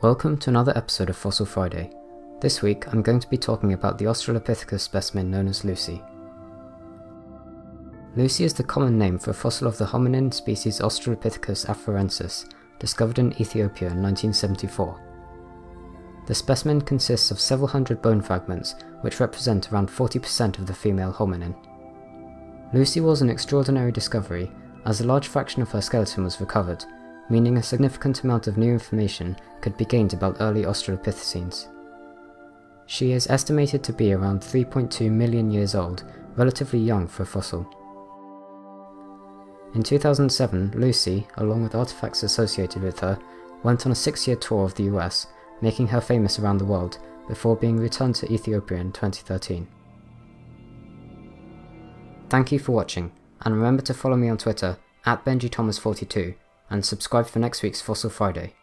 Welcome to another episode of Fossil Friday. This week I'm going to be talking about the Australopithecus specimen known as Lucy. Lucy is the common name for a fossil of the hominin species Australopithecus afarensis, discovered in Ethiopia in 1974. The specimen consists of several hundred bone fragments, which represent around 40% of the female hominin. Lucy was an extraordinary discovery, as a large fraction of her skeleton was recovered, meaning a significant amount of new information could be gained about early Australopithecines. She is estimated to be around 3.2 million years old, relatively young for a fossil. In 2007, Lucy, along with artifacts associated with her, went on a 6-year tour of the US, making her famous around the world, before being returned to Ethiopia in 2013. Thank you for watching, and remember to follow me on Twitter, @BenGThomas42, and subscribe for next week's Fossil Friday.